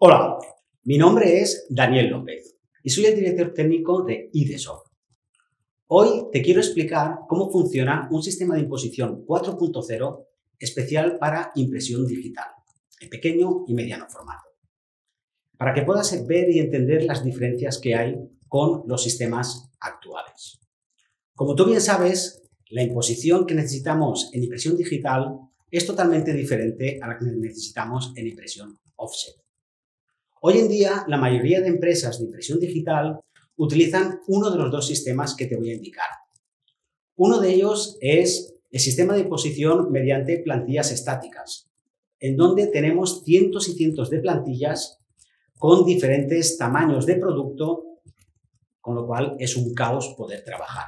Hola, mi nombre es Daniel López y soy el director técnico de Id-Soft. Hoy te quiero explicar cómo funciona un sistema de imposición 4.0 especial para impresión digital, en pequeño y mediano formato, para que puedas ver y entender las diferencias que hay con los sistemas actuales. Como tú bien sabes, la imposición que necesitamos en impresión digital es totalmente diferente a la que necesitamos en impresión offset. Hoy en día, la mayoría de empresas de impresión digital utilizan uno de los dos sistemas que te voy a indicar. Uno de ellos es el sistema de imposición mediante plantillas estáticas, en donde tenemos cientos y cientos de plantillas con diferentes tamaños de producto, con lo cual es un caos poder trabajar.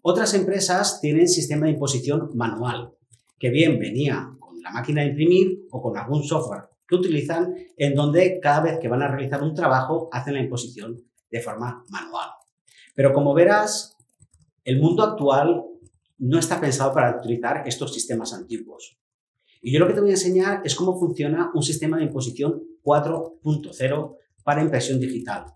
Otras empresas tienen sistema de imposición manual, que bien venía con la máquina de imprimir o con algún software que utilizan, en donde cada vez que van a realizar un trabajo hacen la imposición de forma manual. Pero como verás, el mundo actual no está pensado para utilizar estos sistemas antiguos. Y yo lo que te voy a enseñar es cómo funciona un sistema de imposición 4.0 para impresión digital,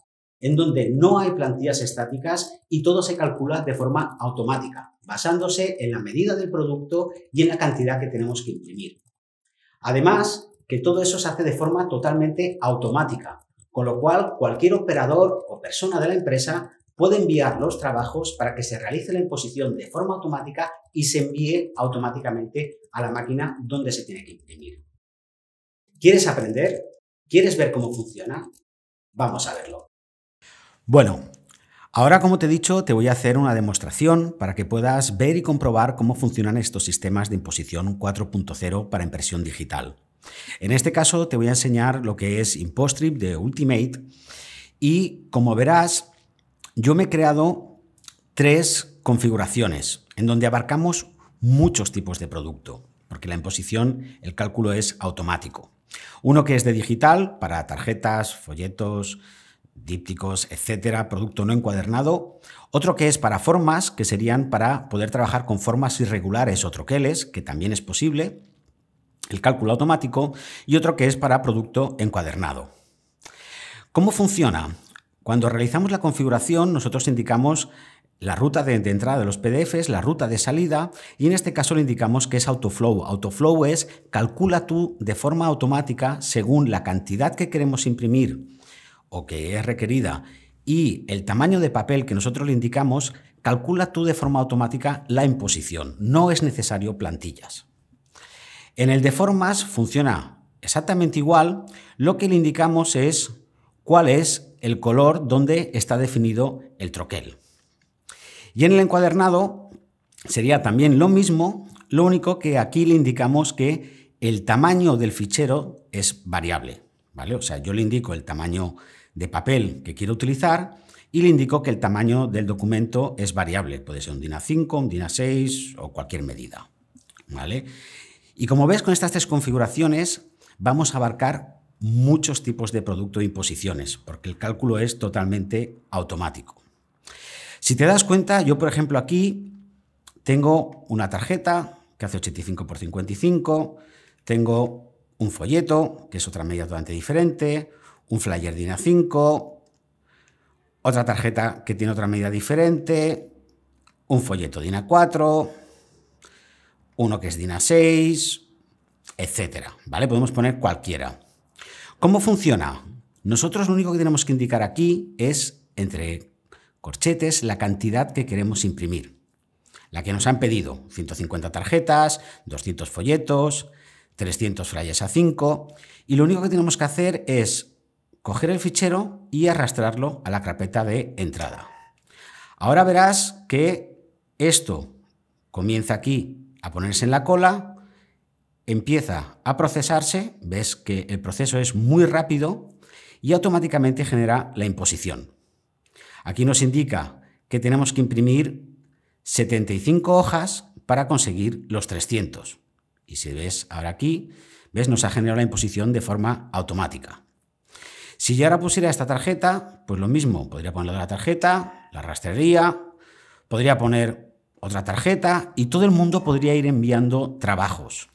en donde no hay plantillas estáticas y todo se calcula de forma automática, basándose en la medida del producto y en la cantidad que tenemos que imprimir. Además, que todo eso se hace de forma totalmente automática, con lo cual cualquier operador o persona de la empresa puede enviar los trabajos para que se realice la imposición de forma automática y se envíe automáticamente a la máquina donde se tiene que imprimir. ¿Quieres aprender? ¿Quieres ver cómo funciona? Vamos a verlo. Bueno, ahora, como te he dicho, te voy a hacer una demostración para que puedas ver y comprobar cómo funcionan estos sistemas de imposición 4.0 para impresión digital. En este caso te voy a enseñar lo que es Impostrip de Ultimate y, como verás, yo me he creado tres configuraciones en donde abarcamos muchos tipos de producto, porque la imposición, el cálculo es automático. Uno que es de digital para tarjetas, folletos, dípticos, etcétera, producto no encuadernado. Otro que es para formas, que serían para poder trabajar con formas irregulares o troqueles, que también es posible el cálculo automático, y otro que es para producto encuadernado. ¿Cómo funciona? Cuando realizamos la configuración, nosotros indicamos la ruta de entrada de los PDFs, la ruta de salida, y en este caso le indicamos que es Autoflow. Autoflow es calcula tú de forma automática según la cantidad que queremos imprimir o que es requerida y el tamaño de papel que nosotros le indicamos, calcula tú de forma automática la imposición. No es necesario plantillas. En el de formas funciona exactamente igual, lo que le indicamos es cuál es el color donde está definido el troquel. Y en el encuadernado sería también lo mismo, lo único que aquí le indicamos que el tamaño del fichero es variable, ¿vale? O sea, yo le indico el tamaño de papel que quiero utilizar y le indico que el tamaño del documento es variable, puede ser un DIN A5, un DIN A6 o cualquier medida, ¿vale? Y como ves, con estas tres configuraciones vamos a abarcar muchos tipos de producto e imposiciones, porque el cálculo es totalmente automático. Si te das cuenta, yo por ejemplo aquí tengo una tarjeta que hace 85×55, tengo un folleto, que es otra medida totalmente diferente, un flyer DIN A5, otra tarjeta que tiene otra medida diferente, un folleto DIN A4, uno que es DIN A6, etcétera, ¿vale? Podemos poner cualquiera. ¿Cómo funciona? Nosotros lo único que tenemos que indicar aquí es, entre corchetes, la cantidad que queremos imprimir, la que nos han pedido, 150 tarjetas, 200 folletos, 300 flyers A5, y lo único que tenemos que hacer es coger el fichero y arrastrarlo a la carpeta de entrada. Ahora verás que esto comienza aquí a ponerse en la cola, empieza a procesarse, ves que el proceso es muy rápido y automáticamente genera la imposición. Aquí nos indica que tenemos que imprimir 75 hojas para conseguir los 300. Y si ves ahora aquí, ves, nos ha generado la imposición de forma automática. Si yo ahora pusiera esta tarjeta, pues lo mismo, podría poner la tarjeta, la rastrearía, podría poner otra tarjeta y todo el mundo podría ir enviando trabajos.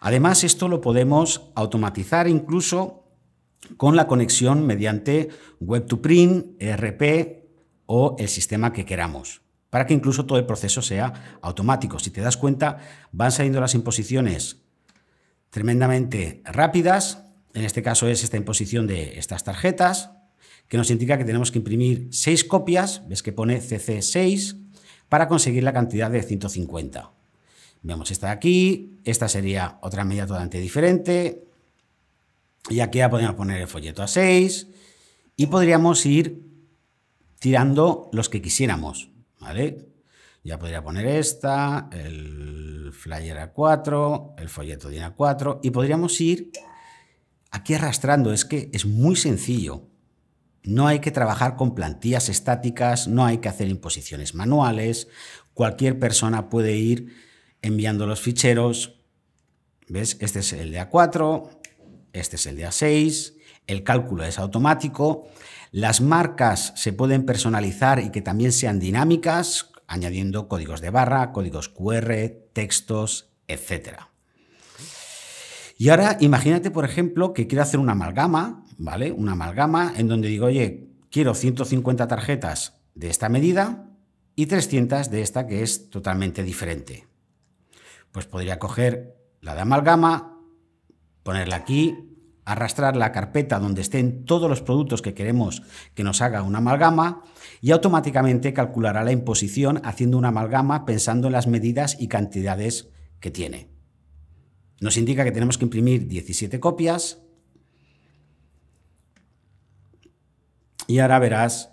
Además, esto lo podemos automatizar incluso con la conexión mediante Web2Print, ERP o el sistema que queramos, para que incluso todo el proceso sea automático. Si te das cuenta, van saliendo las imposiciones tremendamente rápidas. En este caso es esta imposición de estas tarjetas, que nos indica que tenemos que imprimir 6 copias, ves que pone CC6, para conseguir la cantidad de 150. Vemos esta de aquí, esta sería otra medida totalmente diferente, y aquí ya podríamos poner el folleto A6, y podríamos ir tirando los que quisiéramos, ¿vale? Ya podría poner esta, el flyer A4, el folleto DIN A4, y podríamos ir aquí arrastrando. Es que es muy sencillo. No hay que trabajar con plantillas estáticas, no hay que hacer imposiciones manuales. Cualquier persona puede ir enviando los ficheros. ¿Ves? Este es el de A4, este es el de A6, el cálculo es automático. Las marcas se pueden personalizar y que también sean dinámicas, añadiendo códigos de barra, códigos QR, textos, etc. Y ahora imagínate, por ejemplo, que quiero hacer una amalgama, ¿vale? Una amalgama en donde digo, oye, quiero 150 tarjetas de esta medida y 300 de esta que es totalmente diferente. Pues podría coger la de amalgama, ponerla aquí, arrastrar la carpeta donde estén todos los productos que queremos que nos haga una amalgama y automáticamente calculará la imposición haciendo una amalgama pensando en las medidas y cantidades que tiene. Nos indica que tenemos que imprimir 17 copias y ahora verás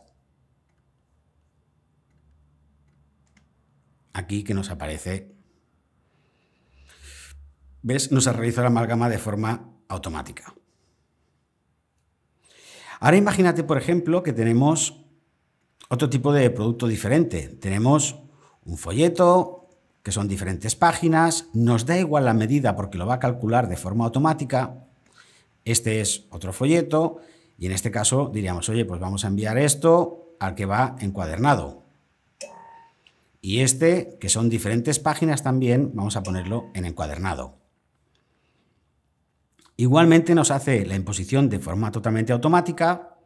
aquí que nos aparece, ¿ves? Nos ha realizado la amalgama de forma automática. Ahora imagínate, por ejemplo, que tenemos otro tipo de producto diferente. Tenemos un folleto, que son diferentes páginas, nos da igual la medida porque lo va a calcular de forma automática. Este es otro folleto y en este caso diríamos, oye, pues vamos a enviar esto al que va encuadernado. Y este, que son diferentes páginas también, vamos a ponerlo en encuadernado. Igualmente nos hace la imposición de forma totalmente automática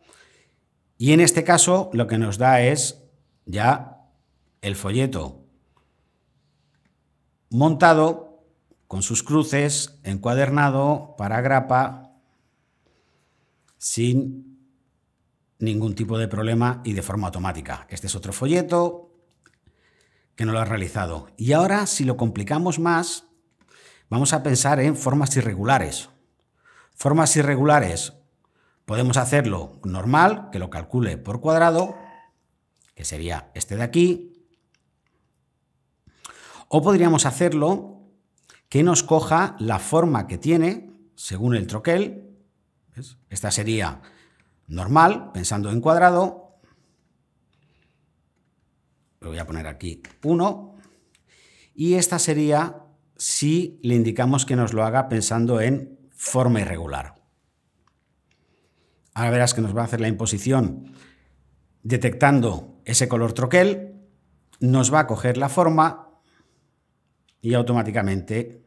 y en este caso lo que nos da es ya el folleto montado con sus cruces, encuadernado para grapa, sin ningún tipo de problema y de forma automática. Este es otro folleto que no lo ha realizado. Y ahora, si lo complicamos más, vamos a pensar en formas irregulares. Formas irregulares, podemos hacerlo normal, que lo calcule por cuadrado, que sería este de aquí, o podríamos hacerlo que nos coja la forma que tiene según el troquel. ¿Ves? Esta sería normal, pensando en cuadrado, lo voy a poner aquí 1, y esta sería si le indicamos que nos lo haga pensando en forma irregular. Ahora verás que nos va a hacer la imposición detectando ese color troquel, nos va a coger la forma y automáticamente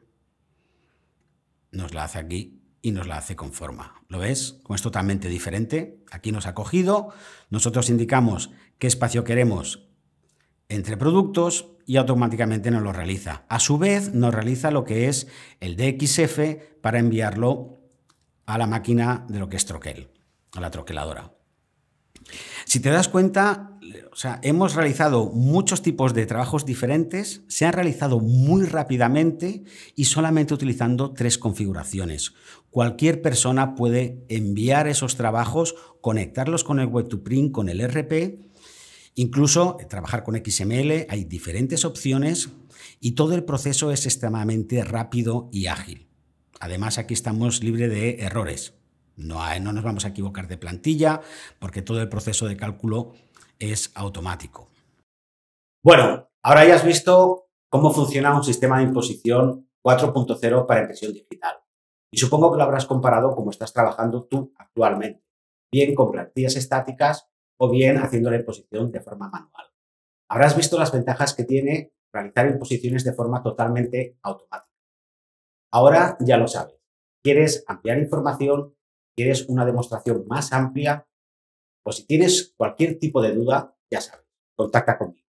nos la hace aquí y nos la hace con forma. ¿Lo ves? Como es totalmente diferente. Aquí nos ha cogido, nosotros indicamos qué espacio queremos entre productos y automáticamente nos lo realiza. A su vez, nos realiza lo que es el DXF para enviarlo a la máquina de lo que es troquel, a la troqueladora. Si te das cuenta, o sea, hemos realizado muchos tipos de trabajos diferentes, se han realizado muy rápidamente y solamente utilizando 3 configuraciones. Cualquier persona puede enviar esos trabajos, conectarlos con el Web2Print, con el ERP. Incluso trabajar con XML, hay diferentes opciones y todo el proceso es extremadamente rápido y ágil. Además, aquí estamos libres de errores. No nos vamos a equivocar de plantilla porque todo el proceso de cálculo es automático. Bueno, ahora ya has visto cómo funciona un sistema de imposición 4.0 para impresión digital. Y supongo que lo habrás comparado como estás trabajando tú actualmente, bien con plantillas estáticas o bien haciendo la imposición de forma manual. Habrás visto las ventajas que tiene realizar imposiciones de forma totalmente automática. Ahora ya lo sabes. ¿Quieres ampliar información? quieres una demostración más amplia o si tienes cualquier tipo de duda, ya sabes, contacta conmigo.